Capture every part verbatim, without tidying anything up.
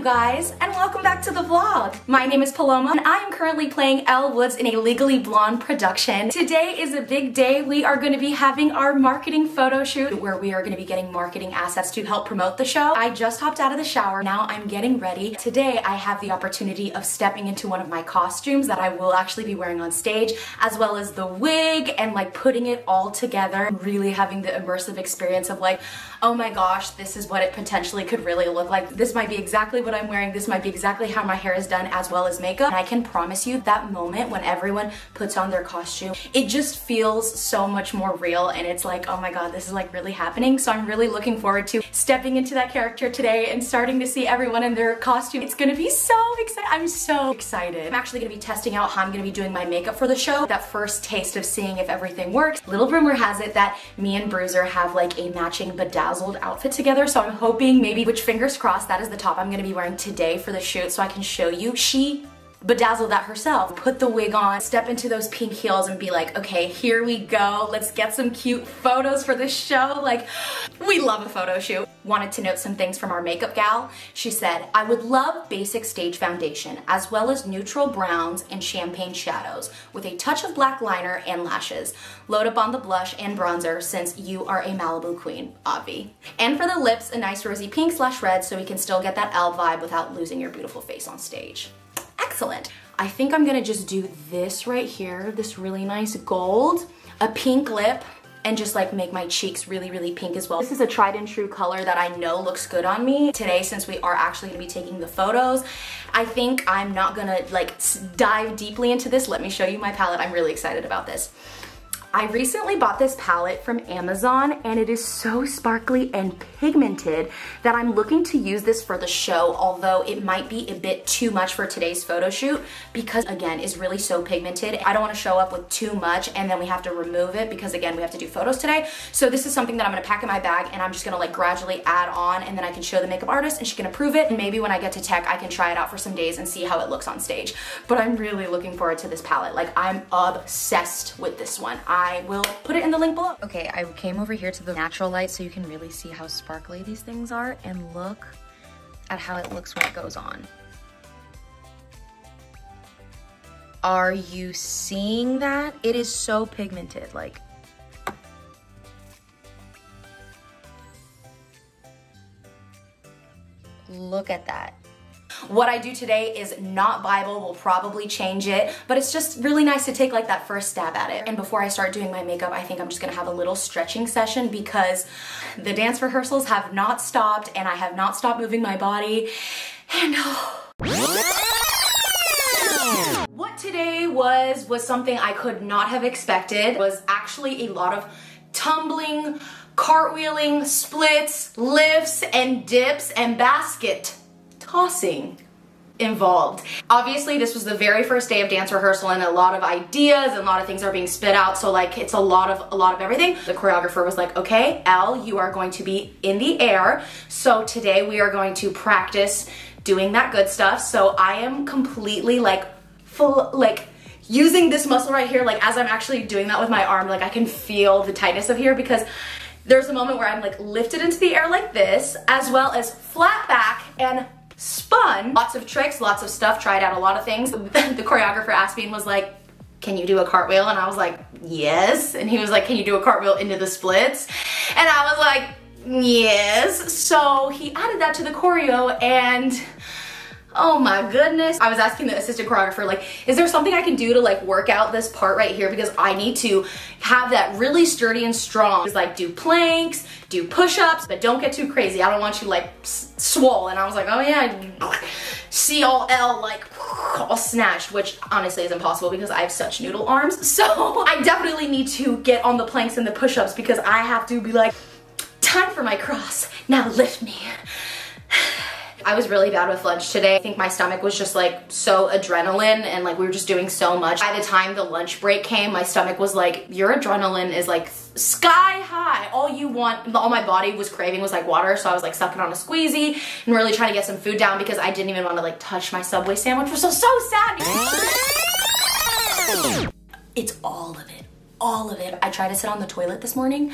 you guys, and welcome back to the vlog. My name is Paloma, and I am currently playing Elle Woods in a Legally Blonde production. Today is a big day. We are going to be having our marketing photo shoot, where we are going to be getting marketing assets to help promote the show. I just hopped out of the shower. Now I'm getting ready. Today I have the opportunity of stepping into one of my costumes that I will actually be wearing on stage, as well as the wig and like putting it all together. I'm really having the immersive experience of like, oh my gosh, this is what it potentially could really look like. This might be exactly what I'm wearing, this might be exactly how my hair is done, as well as makeup. And I can promise you that moment when everyone puts on their costume, it just feels so much more real, and it's like, oh my god, this is like really happening. So I'm really looking forward to stepping into that character today and starting to see everyone in their costume. It's gonna be so exciting. I'm so excited. I'm actually gonna be testing out how I'm gonna be doing my makeup for the show, that first taste of seeing if everything works. Little rumor has it that me and Bruiser have like a matching bedazzled outfit together, so I'm hoping maybe, which fingers crossed, that is the top I'm going to be wearing today for the shoot, so I can show you. She bedazzled that herself, put the wig on, step into those pink heels and be like, okay, here we go, let's get some cute photos for this show. Like, we love a photo shoot. Wanted to note some things from our makeup gal. She said, I would love basic stage foundation, as well as neutral browns and champagne shadows, with a touch of black liner and lashes. Load up on the blush and bronzer, since you are a Malibu queen, obvi. And for the lips, a nice rosy pink slash red, so we can still get that Elle vibe without losing your beautiful face on stage. Excellent. I think I'm gonna just do this right here, this really nice gold, a pink lip, and just like make my cheeks really, really pink as well. This is a tried and true color that I know looks good on me. Today, since we are actually gonna be taking the photos, I think I'm not gonna like dive deeply into this. Let me show you my palette. I'm really excited about this. I recently bought this palette from Amazon, and it is so sparkly and pigmented that I'm looking to use this for the show, although it might be a bit too much for today's photo shoot because, again, it's really so pigmented. I don't want to show up with too much and then we have to remove it because, again, we have to do photos today. So this is something that I'm going to pack in my bag, and I'm just going to like gradually add on, and then I can show the makeup artist and she can approve it. And maybe when I get to tech, I can try it out for some days and see how it looks on stage. But I'm really looking forward to this palette. Like, I'm obsessed with this one. I I will put it in the link below. Okay, I came over here to the natural light so you can really see how sparkly these things are, and look at how it looks when it goes on. Are you seeing that? It is so pigmented, like. Look at that. What I do today is not Bible, we'll probably change it, but it's just really nice to take like that first stab at it. And before I start doing my makeup, I think I'm just gonna have a little stretching session because the dance rehearsals have not stopped, and I have not stopped moving my body, and oh. What today was, was something I could not have expected. It was actually a lot of tumbling, cartwheeling, splits, lifts, and dips, and basket tossing involved. Obviously, this was the very first day of dance rehearsal, and a lot of ideas and a lot of things are being spit out, so like it's a lot of a lot of everything. The choreographer was like, okay, Elle, you are going to be in the air, so today we are going to practice doing that good stuff. So I am completely like full, like using this muscle right here, like as I'm actually doing that with my arm, like I can feel the tightness of here, because there's a moment where I'm like lifted into the air like this, as well as flat back and spun. Lots of tricks, lots of stuff, tried out a lot of things. The choreographer asked me and was like, can you do a cartwheel? And I was like, yes. And he was like, can you do a cartwheel into the splits? And I was like, yes. So he added that to the choreo, and oh my goodness. I was asking the assistant choreographer, like, is there something I can do to like work out this part right here? Because I need to have that really sturdy and strong. He's like, do planks, do push-ups, but don't get too crazy. I don't want you like swole. And I was like, oh yeah, see all Elle like all snatched, which honestly is impossible because I have such noodle arms. So I definitely need to get on the planks and the push-ups, because I have to be like, time for my cross. Now lift me. I was really bad with lunch today. I think my stomach was just like so adrenaline, and like we were just doing so much. By the time the lunch break came, my stomach was like, your adrenaline is like sky high. All you want, all my body was craving was like water, so I was like sucking on a squeezy and really trying to get some food down, because I didn't even want to like touch my Subway sandwich, which was so sad. It's all of it, all of it. I tried to sit on the toilet this morning.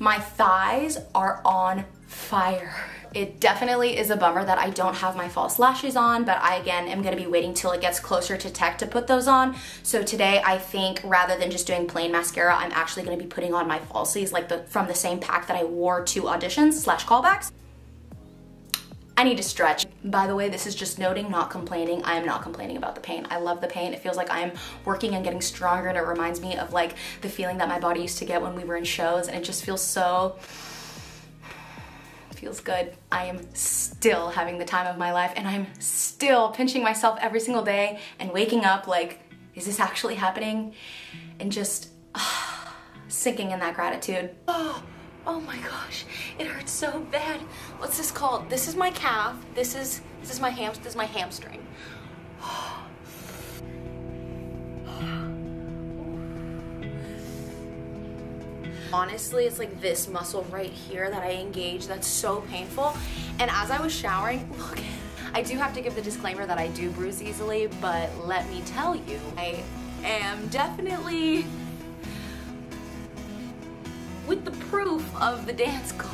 My thighs are on fire. It definitely is a bummer that I don't have my false lashes on, but I again am gonna be waiting till it gets closer to tech to put those on. So today I think rather than just doing plain mascara, I'm actually gonna be putting on my falsies like the from the same pack that I wore to auditions slash callbacks. I need to stretch. By the way, this is just noting, not complaining. I am not complaining about the pain. I love the pain. It feels like I'm working and getting stronger, and it reminds me of like the feeling that my body used to get when we were in shows, and it just feels so... feels good. I am still having the time of my life, and I'm still pinching myself every single day and waking up like, is this actually happening? And just uh, sinking in that gratitude. Oh, oh my gosh, it hurts so bad. What's this called? This is my calf. This is this is my ham. This is my hamstring. Honestly, it's like this muscle right here that I engage that's so painful. And as I was showering, look, I do have to give the disclaimer that I do bruise easily, but let me tell you, I am definitely with the proof of the dance calls.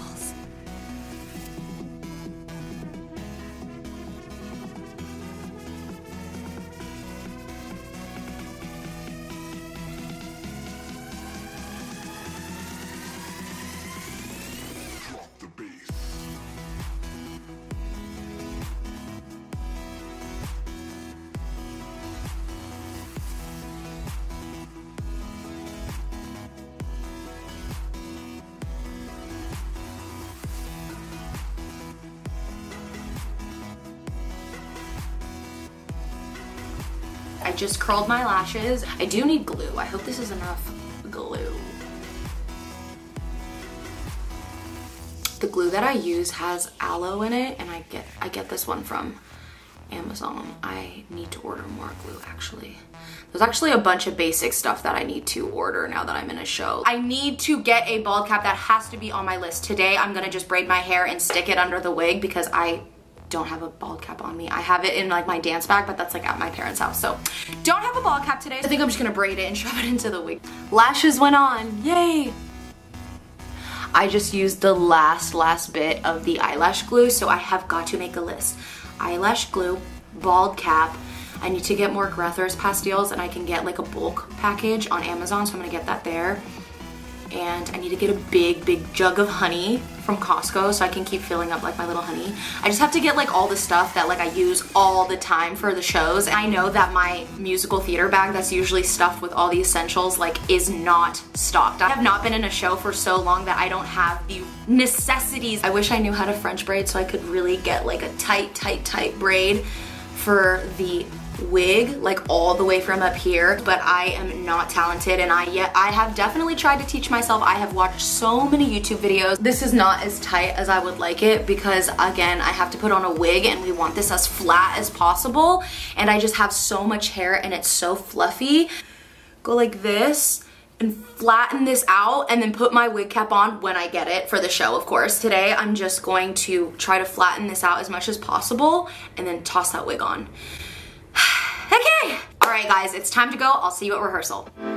I just curled my lashes. I do need glue. I hope this is enough glue. The glue that I use has aloe in it, and I get I get this one from Amazon. I need to order more glue, actually. There's actually a bunch of basic stuff that I need to order now that I'm in a show. I need to get a bald cap. That has to be on my list. Today, I'm gonna just braid my hair and stick it under the wig because I don't have a bald cap on me. I have it in like my dance bag, but that's like at my parents' house. So don't have a bald cap today. I think I'm just gonna braid it and shove it into the wig. Lashes went on, yay. I just used the last, last bit of the eyelash glue, so I have got to make a list. Eyelash glue, bald cap. I need to get more Grether's pastils, and I can get like a bulk package on Amazon, so I'm gonna get that there. And I need to get a big, big jug of honey from Costco so I can keep filling up like my little honey. I just have to get like all the stuff that like I use all the time for the shows. And I know that my musical theater bag that's usually stuffed with all the essentials like is not stocked. I have not been in a show for so long that I don't have the necessities. I wish I knew how to French braid so I could really get like a tight, tight, tight braid for the wig, like all the way from up here, but I am not talented, and I yet I have definitely tried to teach myself. I have watched so many YouTube videos. This is not as tight as I would like it because again, I have to put on a wig, and we want this as flat as possible, and I just have so much hair and it's so fluffy. Go like this and flatten this out, and then put my wig cap on when I get it for the show, of course. Today, I'm just going to try to flatten this out as much as possible and then toss that wig on. Okay. All right, guys, it's time to go. I'll see you at rehearsal.